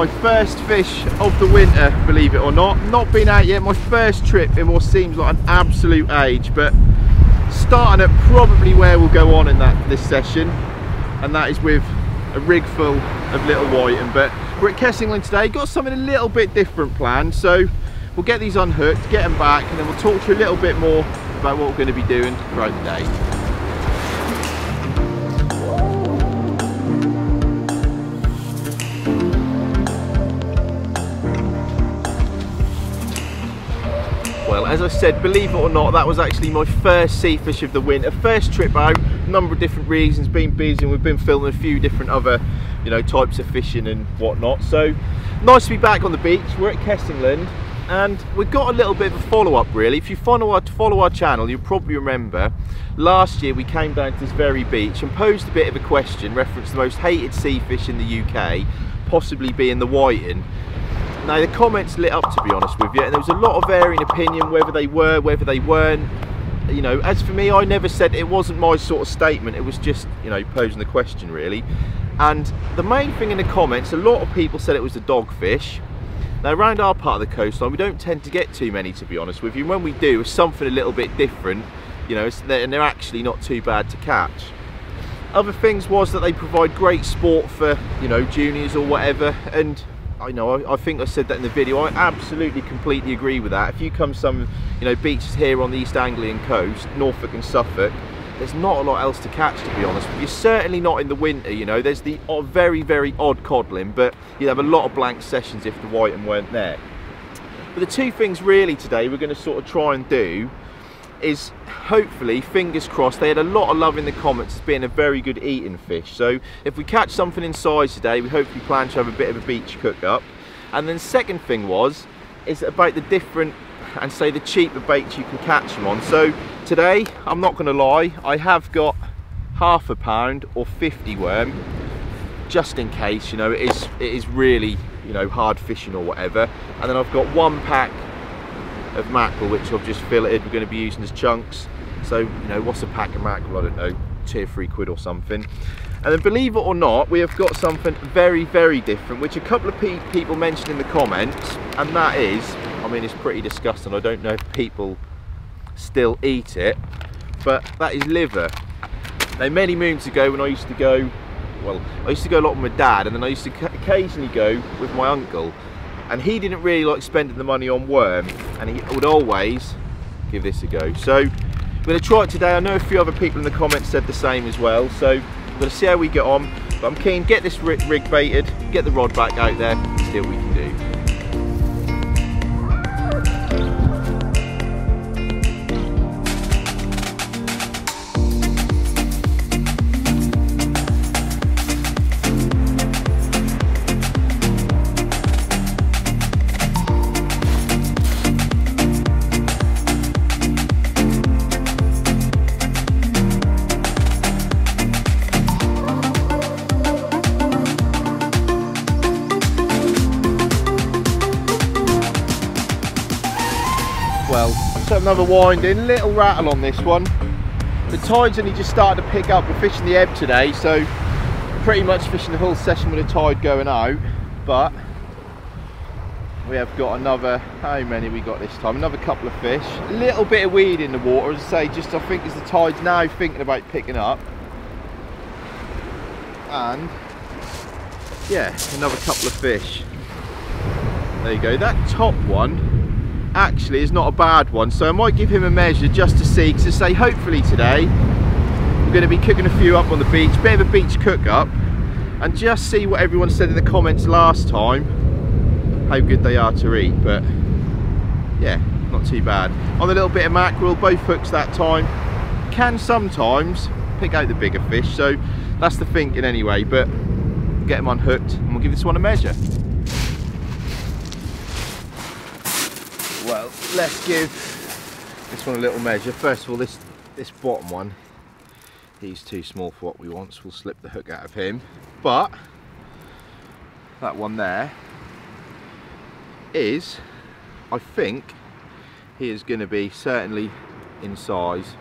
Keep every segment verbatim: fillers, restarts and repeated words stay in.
my first fish of the winter, believe it or not. Not been out yet, my first trip in what seems like an absolute age, but starting at probably where we'll go on in that this session, and that is with a rig full of little whiting. But we're at Kessingland today, got something a little bit different planned, so we'll get these unhooked, get them back, and then we'll talk to you a little bit more about what we're going to be doing throughout the day. Well, as I said, believe it or not, that was actually my first sea fish of the winter, first trip out. A number of different reasons, been busy, and we've been filming a few different other, you know, types of fishing and whatnot. So nice to be back on the beach. We're at Kessingland, and we've got a little bit of a follow-up really. If you follow our follow our channel, you'll probably remember last year we came down to this very beach and posed a bit of a question, referenced the most hated sea fish in the U K, possibly being the whiting. Now the comments lit up, to be honest with you, and there was a lot of varying opinion whether they were, whether they weren't. You know, as for me, I never said it wasn't my sort of statement, it was just, you know, posing the question really. And the main thing in the comments, a lot of people said it was the dogfish. Now around our part of the coastline we don't tend to get too many, to be honest with you, and when we do it's something a little bit different, you know, and they're actually not too bad to catch. Other things was that they provide great sport for, you know, juniors or whatever, and I know, I think I said that in the video, I absolutely completely agree with that. If you come some, you know, beaches here on the East Anglian coast, Norfolk and Suffolk, there's not a lot else to catch, to be honest. But you're certainly not in the winter, you know, there's the odd, very, very odd codling, but you'd have a lot of blank sessions if the whiting weren't there. But the two things really today we're going to sort of try and do is, hopefully, fingers crossed, they had a lot of love in the comments as being a very good eating fish. So if we catch something in size today, we hopefully plan to have a bit of a beach cook up. And then second thing was, is about the different and say the cheaper baits you can catch them on. So today, I'm not gonna lie, I have got half a pound or fifty worm, just in case, you know, it is, it is really, you know, hard fishing or whatever. And then I've got one pack of mackerel which I've just filleted, we're going to be using as chunks. So, you know, what's a pack of mackerel? I don't know, two or three quid or something. And then believe it or not, we have got something very, very different, which a couple of pe people mentioned in the comments, and that is, I mean, it's pretty disgusting, I don't know if people still eat it, but that is liver. Now many moons ago when I used to go, well, I used to go a lot with my dad, and then I used to occasionally go with my uncle, and he didn't really like spending the money on worm, and he would always give this a go. So we're gonna try it today. I know a few other people in the comments said the same as well, so we're gonna see how we get on. But I'm keen, get this rig baited, get the rod back out there, and see what we can do. Another winding, little rattle on this one. The tide's only just started to pick up. We're fishing the ebb today, so pretty much fishing the whole session with the tide going out. But we have got another, how many we got this time? Another couple of fish. A little bit of weed in the water, as I say, just I think as the tide's now thinking about picking up. And yeah, another couple of fish. There you go, that top one actually is not a bad one, so I might give him a measure just to see, because I say hopefully today we're going to be cooking a few up on the beach, bit of a beach cook up, and just see what everyone said in the comments last time, how good they are to eat. But yeah, not too bad. On a little bit of mackerel, both hooks that time. Can sometimes pick out the bigger fish, so that's the thinking anyway, but get them unhooked and we'll give this one a measure. Well, let's give this one a little measure. First of all, this this bottom one, he's too small for what we want, so we'll slip the hook out of him. But that one there is, I think, he is going to be certainly in size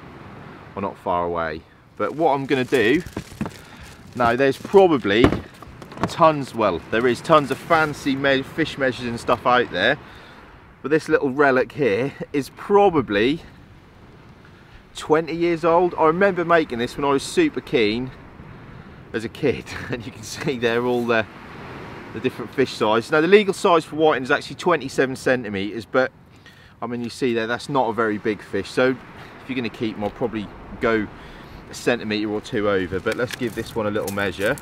or not far away. But what I'm going to do now, there's probably tons, well, there is tons of fancy made fish measures and stuff out there, but this little relic here is probably twenty years old. I remember making this when I was super keen as a kid, and you can see there all the, the different fish sizes. Now the legal size for whiting is actually twenty-seven centimetres, but I mean, you see there, that's not a very big fish, so if you're going to keep them, I'll probably go a centimetre or two over. But let's give this one a little measure.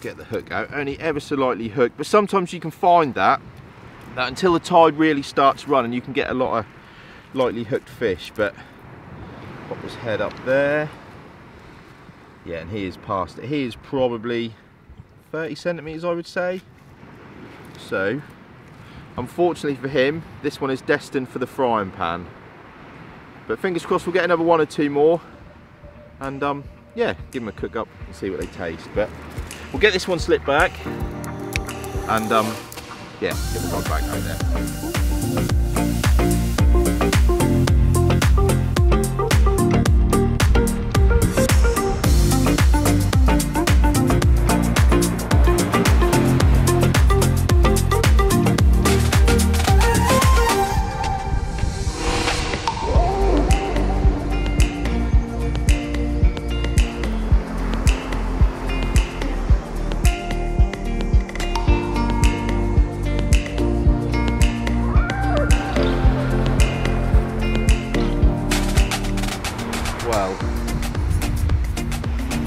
Get the hook out, only ever so lightly hooked, but sometimes you can find that, that until the tide really starts running, you can get a lot of lightly hooked fish. But pop his head up there. Yeah, and he is past it. He is probably thirty centimetres, I would say. So, unfortunately for him, this one is destined for the frying pan. But fingers crossed we'll get another one or two more. And um, yeah, give them a cook up and see what they taste. But we'll get this one slipped back. And um, yeah, get the rod back out there.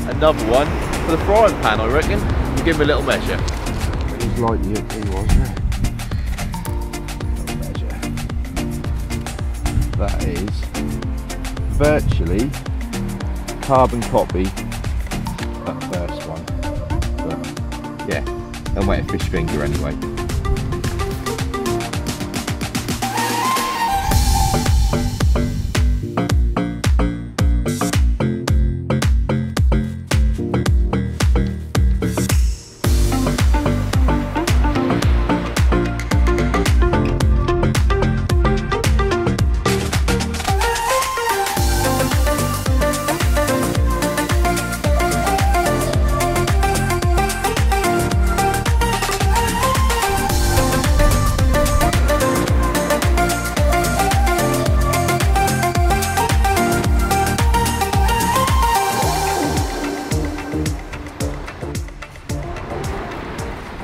Another one for the frying pan, I reckon. We'll give him a little measure. It was lightly hooked, he was, yeah. Little measure. That is virtually carbon copy that first one. But yeah, don't wet a fish finger anyway.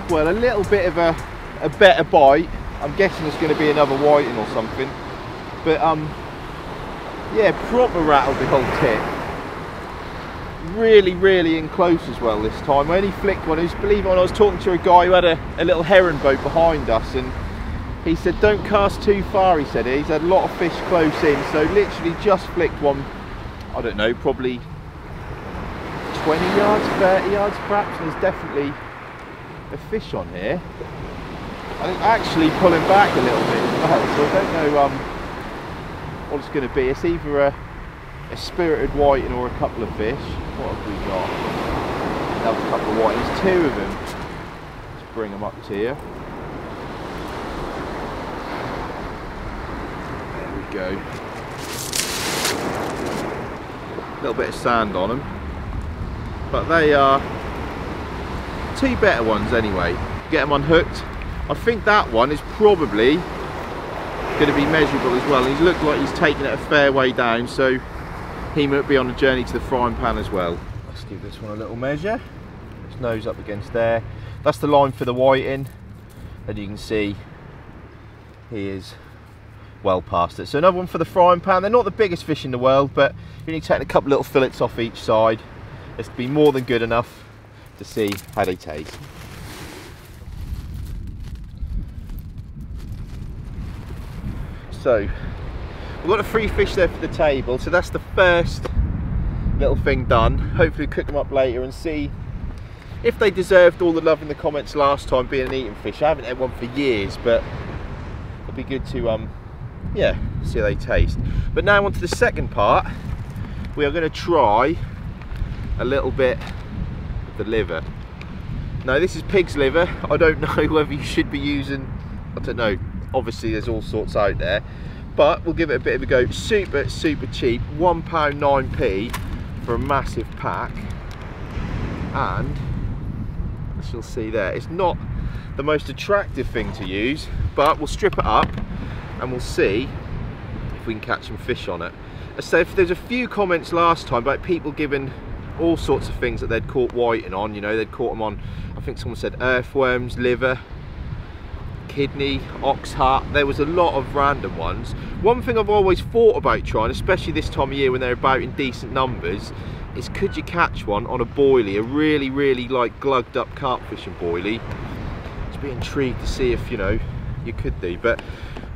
Well, a little bit of a, a better bite. I'm guessing it's going to be another whiting or something. But um, yeah, proper rattled the whole tip. Really, really in close as well this time. I only flicked one. I was, believe it or not, I was talking to a guy who had a, a little herring boat behind us, and he said, don't cast too far, he said. He's had a lot of fish close in, so literally just flicked one, I don't know, probably twenty yards, thirty yards perhaps, and there's definitely a fish on here. I think actually pulling back a little bit as well, so I don't know um, what it's going to be. It's either a, a spirited whiting or a couple of fish. What have we got? Another couple of whitings, two of them. Let's bring them up to you. There we go. A little bit of sand on them, but they are two better ones anyway. Get them unhooked. I think that one is probably going to be measurable as well. He's looked like he's taken it a fair way down, so he might be on a journey to the frying pan as well. Let's give this one a little measure. His nose up against there. That's the line for the whiting, and you can see he is well past it. So another one for the frying pan. They're not the biggest fish in the world, but you need to take a couple little fillets off each side. It's to be more than good enough to see how they taste. So we've got the three fish there for the table, so that's the first little thing done. Hopefully cook them up later and see if they deserved all the love in the comments last time, being an eating fish. I haven't had one for years, but it'd be good to um yeah, see how they taste. But now on to the second part. We are going to try a little bit the liver. Now this is pig's liver. I don't know whether you should be using, I don't know, obviously there's all sorts out there, but we'll give it a bit of a go. Super super cheap, one pound nine p for a massive pack, and as you'll see there. It's not the most attractive thing to use, but we'll strip it up and we'll see if we can catch some fish on it. So if there's a few comments last time about people giving all sorts of things that they'd caught whiting on, you know, they'd caught them on, I think someone said earthworms, liver, kidney, ox heart. There was a lot of random ones. One thing I've always thought about trying, especially this time of year when they're about in decent numbers, is could you catch one on a boilie, a really, really like glugged up carp fishing boilie? I'd be intrigued to see if, you know, you could do. But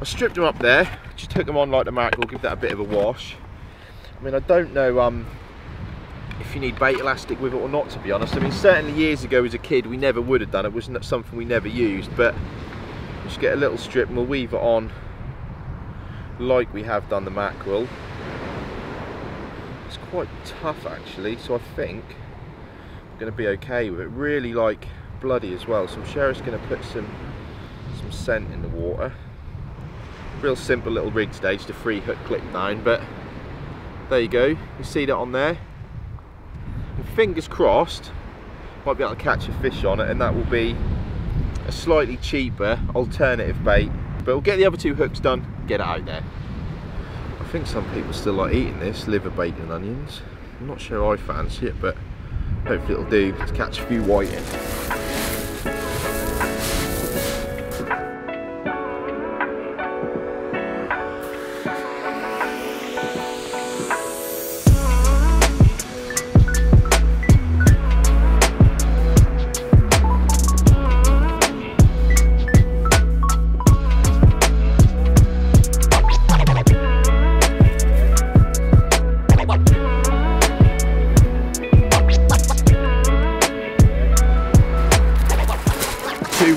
I stripped them up there, just took them on like the mackerel, give that a bit of a wash. I mean, I don't know um, if you need bait elastic with it or not, to be honest. I mean, certainly years ago as a kid, we never would have done it. It wasn't something we never used, but just get a little strip and we'll weave it on like we have done the mackerel. It's quite tough actually, so I think I'm going to be okay with it. Really like bloody as well, so I'm sure it's going to put some some scent in the water. Real simple little rig today, just a free hook clip down, but there you go, you see that on there. And fingers crossed, might be able to catch a fish on it, and that will be a slightly cheaper alternative bait, but we'll get the other two hooks done, get it out there. I think some people still like eating this, liver, bacon and onions. I'm not sure I fancy it, but hopefully it'll do to catch a few whiting.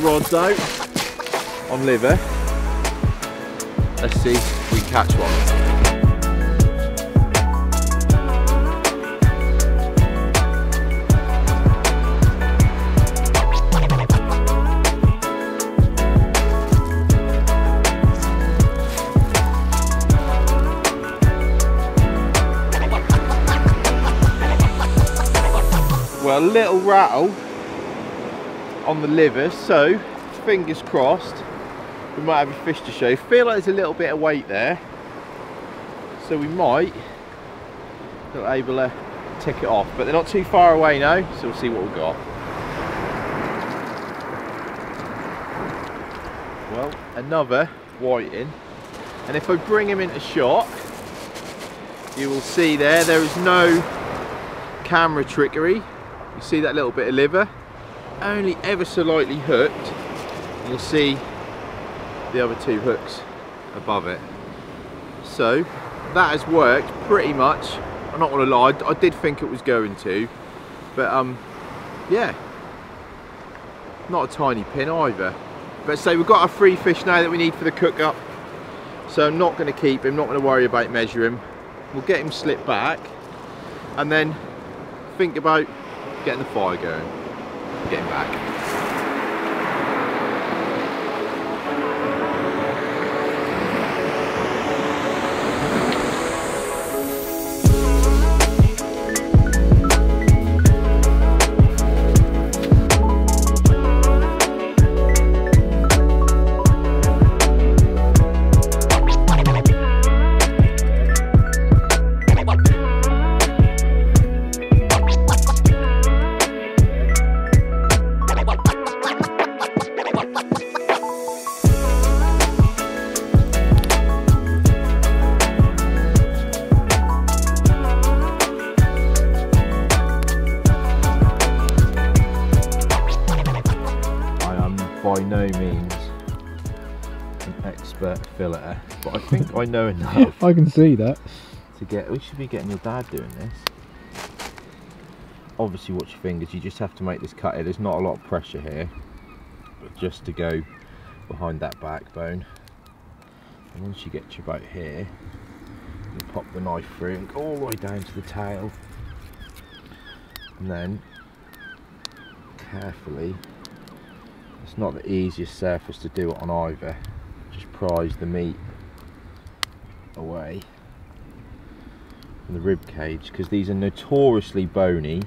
Rods out on liver. Let's see if we catch one. Well, a little rattle on the liver, so fingers crossed we might have a fish to show. Feel like there's a little bit of weight there, so we might be able to tick it off, but they're not too far away now, so we'll see what we've got. Well, another whiting, and if I bring him into shot, you will see there there is no camera trickery. You see that little bit of liver, only ever so lightly hooked. You'll see the other two hooks above it, so that has worked pretty much. I'm not gonna lie, I did think it was going to, but um yeah, not a tiny pin either. But so we've got our free fish now that we need for the cook up, so I'm not going to keep him, not going to worry about measuring him. We'll get him slipped back and then think about getting the fire going. Getting back. By no means an expert filleter, but I think I know enough. I can see that. To get, we should be getting your dad doing this. Obviously, watch your fingers. You just have to make this cut here. There's not a lot of pressure here, but just to go behind that backbone. And once you get to about here, you pop the knife through and go all the way down to the tail, and then carefully. It's not the easiest surface to do it on either. Just prise the meat away from the rib cage, because these are notoriously bony.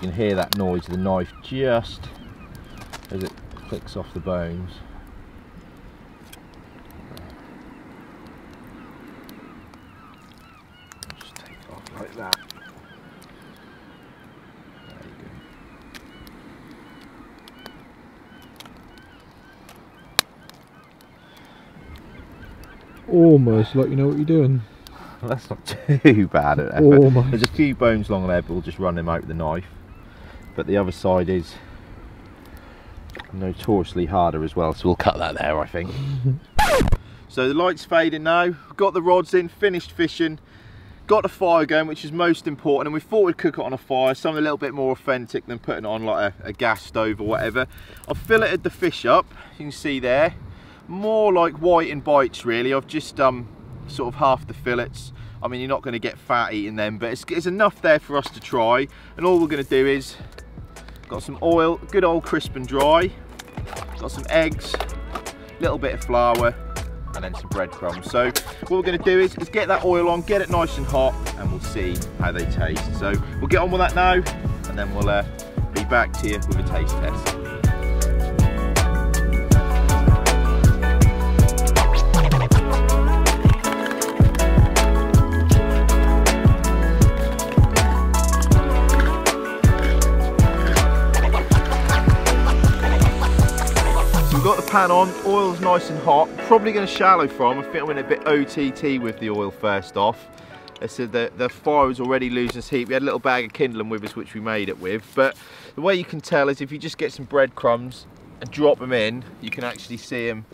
you can hear that noise of the knife just as it clicks off the bones. Just take it off like that. There you go. Almost like you know what you're doing. Well, that's not too bad at that. There's a few bones along there, but we'll just run them out with the knife. But the other side is notoriously harder as well, so we'll cut that there, I think. So the light's fading now. Got the rods in, finished fishing. Got the fire going, which is most important, and we thought we'd cook it on a fire, something a little bit more authentic than putting it on like a, a gas stove or whatever. I've filleted the fish up, you can see there. More like whiting bites really. I've just um sort of half the fillets. I mean, you're not going to get fat eating them, but it's, it's enough there for us to try. And all we're going to do is got some oil, good old crisp and dry, got some eggs, a little bit of flour, and then some breadcrumbs. So what we're going to do is, is get that oil on, get it nice and hot, and we'll see how they taste. So we'll get on with that now, and then we'll uh, be back to you with a taste test. Got the pan on, oil's nice and hot. Probably going to shallow fry them. I think I'm in a bit O T T with the oil first off. I said the, the fire was already losing its heat. We had a little bag of kindling with us, which we made it with. But the way you can tell is if you just get some breadcrumbs and drop them in, you can actually see them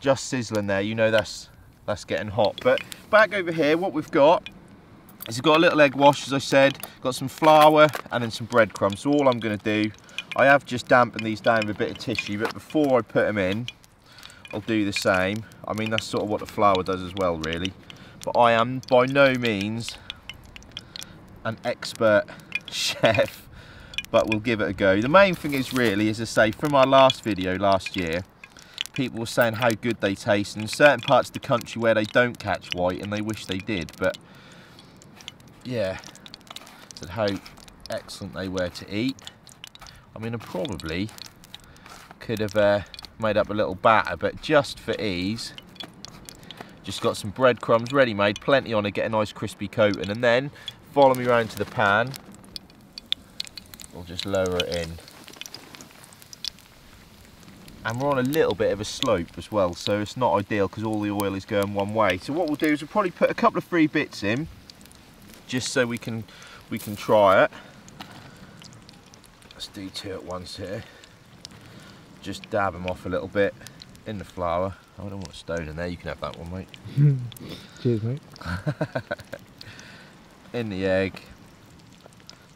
just sizzling there. You know that's that's getting hot. But back over here, what we've got is we've got a little egg wash, as I said. Got some flour and then some breadcrumbs. So all I'm going to do, I have just dampened these down with a bit of tissue, but before I put them in, I'll do the same. I mean, that's sort of what the flour does as well, really. But I am by no means an expert chef, but we'll give it a go. The main thing is really, as I say, from our last video last year, people were saying how good they taste, and certain parts of the country where they don't catch white, and they wish they did, but yeah, said how excellent they were to eat. I mean, I probably could have uh, made up a little batter, but just for ease, just got some breadcrumbs ready-made, plenty on to get a nice crispy coating, and then follow me around to the pan. We'll just lower it in. And we're on a little bit of a slope as well, so it's not ideal because all the oil is going one way. So what we'll do is we'll probably put a couple of free bits in, just so we can, we can try it. Let's do two at once here. Just dab them off a little bit in the flour. Oh, I don't want a stone in there. You can have that one, mate. Cheers, mate. In the egg.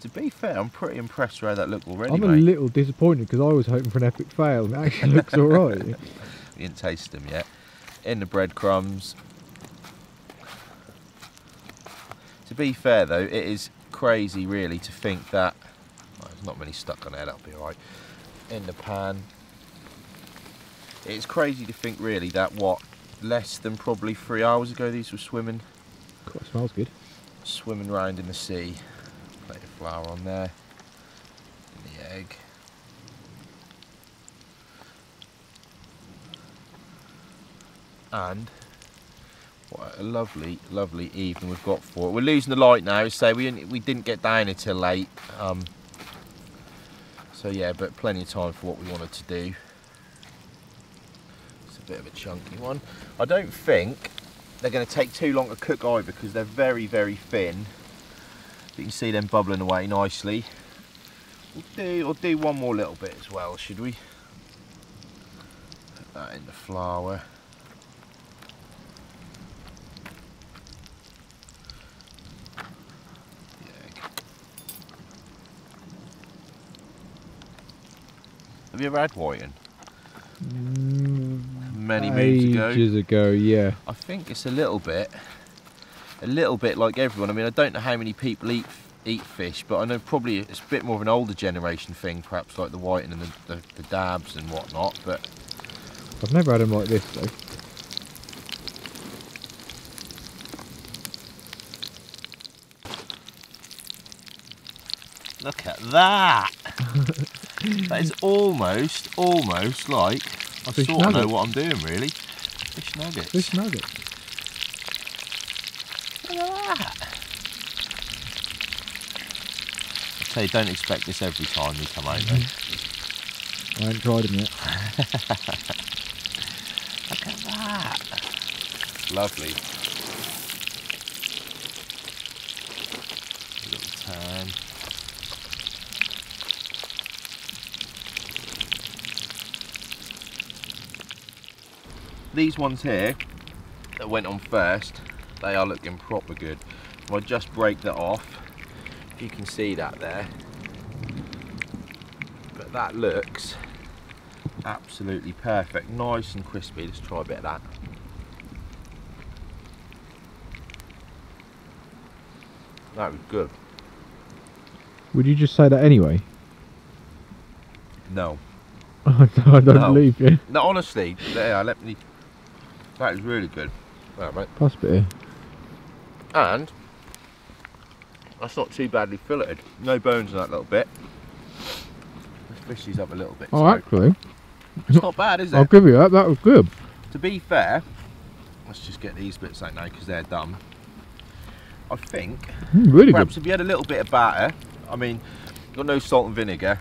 To be fair, I'm pretty impressed with how that looked already, I'm mate. I'm a little disappointed because I was hoping for an epic fail. It actually looks all right. We didn't taste them yet. In the breadcrumbs. To be fair, though, it is crazy, really, to think that not many stuck on there, that'll be alright. In the pan. It's crazy to think really that what, less than probably three hours ago these were swimming. God, it smells good. Swimming round in the sea. Put the flour on there. In the egg. And what a lovely, lovely evening we've got for it. We're losing the light now, so we didn't, we didn't get down until late. Um, So yeah, but plenty of time for what we wanted to do. It's a bit of a chunky one. I don't think they're going to take too long to cook either because they're very, very thin. But you can see them bubbling away nicely. We'll do, we'll do one more little bit as well, should we? Put that in the flour. Have you ever had whiting? Mm, Many moons ago. Ages ago, yeah. I think it's a little bit, a little bit like everyone. I mean, I don't know how many people eat eat fish, but I know probably it's a bit more of an older generation thing, perhaps like the whiting and the, the, the dabs and whatnot. But I've never had them like this though. Look at that. That is almost, almost like I Fish sort nuggets. of know what I'm doing, really. Fish nuggets. Fish nuggets. Look at that. I tell you, don't expect this every time you come out, though. I haven't tried them yet. Look at that. Lovely. A little tan. These ones here that went on first, they are looking proper good. If I just break that off, you can see that there, but that looks absolutely perfect, nice and crispy. Let's try a bit of that. That was good. Would you just say that anyway? No. I don't no. believe you. No, honestly, yeah, let me. That is really good. Right, mate. Pass a bit here. And that's not too badly filleted. No bones in that little bit. Let's fish these up a little bit. Oh, so actually, it's not bad, is it? I'll give you that. That was good. To be fair, let's just get these bits out now because they're done. I think. Mm, really perhaps good. If you had a little bit of batter, I mean, got no salt and vinegar,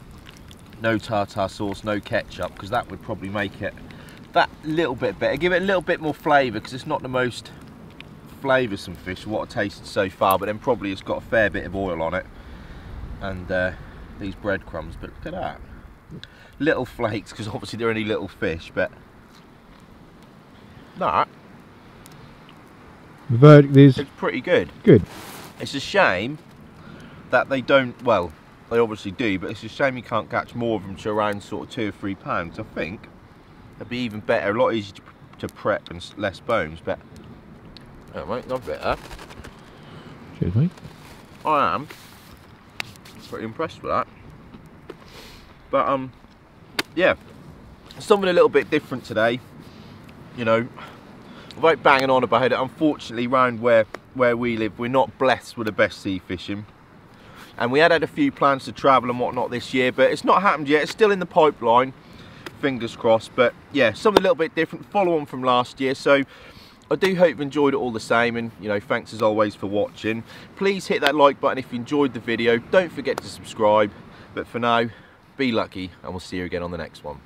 no tartar sauce, no ketchup, because that would probably make it that little bit better, give it a little bit more flavour, because it's not the most flavoursome fish what I've tasted so far, but then probably it's got a fair bit of oil on it, and uh, these breadcrumbs, but look at that, little flakes, because obviously they're only little fish, but that the verdict is it's pretty good. Good. It's a shame that they don't, well, they obviously do, but it's a shame you can't catch more of them to around sort of two or three pounds. I think it'd be even better, a lot easier to, to prep and less bones. But oh, mate, not better. Cheers, mate. I am pretty impressed with that. But um, yeah, something a little bit different today. You know, without banging on about it, unfortunately, round where where we live, we're not blessed with the best sea fishing. And we had had a few plans to travel and whatnot this year, but it's not happened yet. It's still in the pipeline, fingers crossed. But yeah, something a little bit different, follow on from last year. So I do hope you've enjoyed it all the same, and you know, thanks as always for watching. Please hit that like button if you enjoyed the video. Don't forget to subscribe. But for now, be lucky, and we'll see you again on the next one.